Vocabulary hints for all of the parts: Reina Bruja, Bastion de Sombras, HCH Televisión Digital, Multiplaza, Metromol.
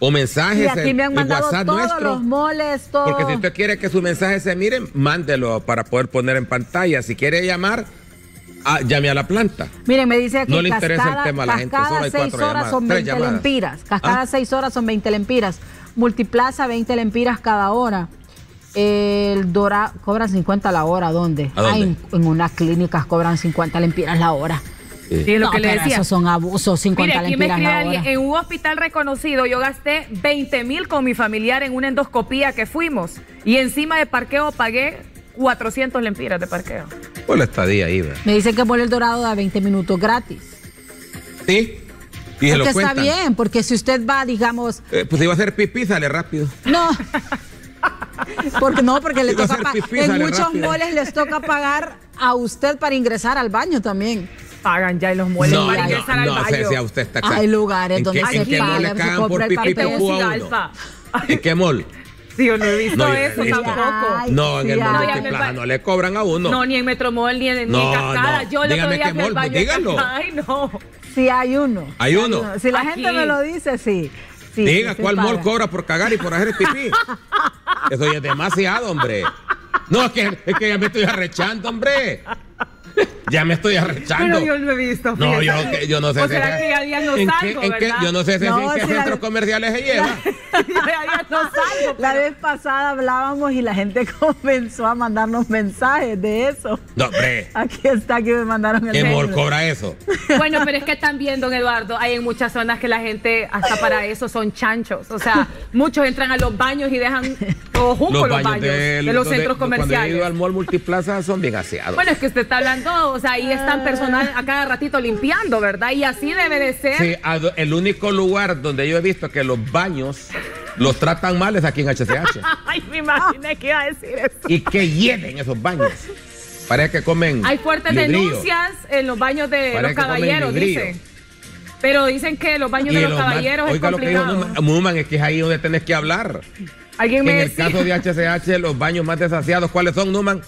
O mensajes. Y aquí me han mandado WhatsApp todos nuestro, los moles, todo. Porque si usted quiere que su mensaje se miren, mándelo para poder poner en pantalla. Si quiere llamar, llame a la planta. Miren, me dice aquí. No le interesa el tema a la gente. Solo hay 4 llamadas. Son 20 lempiras. Cascada 6 horas son 20 lempiras. Multiplaza 20 lempiras cada hora. El Dora cobran 50 la hora. ¿Dónde? ¿A dónde? En unas clínicas cobran 50 lempiras la hora. Sí, lo no, que le decía. Esos son abusos, 50 lempiras. Mire, aquí me escribe alguien, en un hospital reconocido yo gasté 20,000 con mi familiar en una endoscopía que fuimos y encima de parqueo pagué 400 lempiras de parqueo. Pues la estadía ahí, ¿verdad? Me dicen que por El Dorado da 20 minutos gratis. Sí. Y se lo cuentan. Está bien, porque si usted va, digamos... pues si va a hacer pipí, sale rápido. No. Porque no, porque le toca pagar. En muchos moles les toca pagar a usted para ingresar al baño también. Pagan ya y los mueles para ingresar al baño. No, sea usted está. Hay lugares donde se pagan, se compra el papel. ¿En qué mall? Sí, yo no he visto eso tampoco. No, en el mall Multiplaza no le cobran a uno. No, ni en Metromol, ni en Cascada. Yo le pedí al baño. Dígalo. Ay, no. Sí, hay uno. Hay uno. Si la gente me lo dice, sí. Diga, ¿cuál mall cobra por cagar y por hacer pipí? Eso ya es demasiado, hombre. No, es que ya me estoy arrechando, hombre. Ya me estoy arrechando. Pero yo lo he visto. Fíjate. No, yo no sé. O será que ya día no salgo, ¿verdad? Yo no sé si en qué centros comerciales se lleva. Ya no salgo. La vez pasada hablábamos y la gente comenzó a mandarnos mensajes de eso. No, hombre. Aquí está, aquí me mandaron el mensaje. ¿Qué cobra eso? Bueno, pero es que también, don Eduardo, hay en muchas zonas que la gente, hasta para eso, son chanchos. O sea, muchos entran a los baños y dejan todos juntos los baños de los centros comerciales. Cuando he ido al mall Multiplaza son bien aseados. Bueno, es que usted está hablando, o sea, ahí están personal a cada ratito limpiando, ¿verdad? Y así debe de ser. Sí, el único lugar donde yo he visto que los baños los tratan mal es aquí en HCH. Ay, me imaginé que iba a decir eso. Y que hieden esos baños. Parece que comen. Hay fuertes denuncias en los baños de los caballeros, dicen. Pero dicen que los baños de los caballeros es complicado. Oiga lo que dijo Numan, es que es ahí donde tenés que hablar. ¿Alguien me decía? En el caso de HCH, los baños más desasiados, ¿cuáles son, Numan?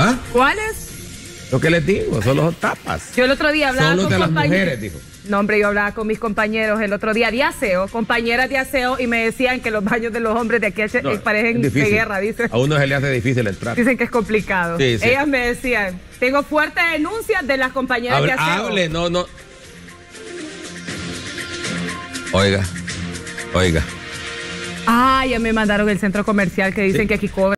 ¿Ah? ¿Cuáles? Lo que les digo, solo son tapas. Yo el otro día hablaba con compañeros. Las mujeres, dijo. No, hombre, yo hablaba con mis compañeros el otro día de aseo, compañeras de aseo, y me decían que los baños de los hombres de aquí parecen de guerra, dicen. A uno se le hace difícil entrar. Dicen que es complicado. Sí, sí. Ellas me decían, tengo fuertes denuncias de las compañeras de aseo. Hable, no. Oiga. Ah, ya me mandaron el centro comercial que dicen que aquí cobran.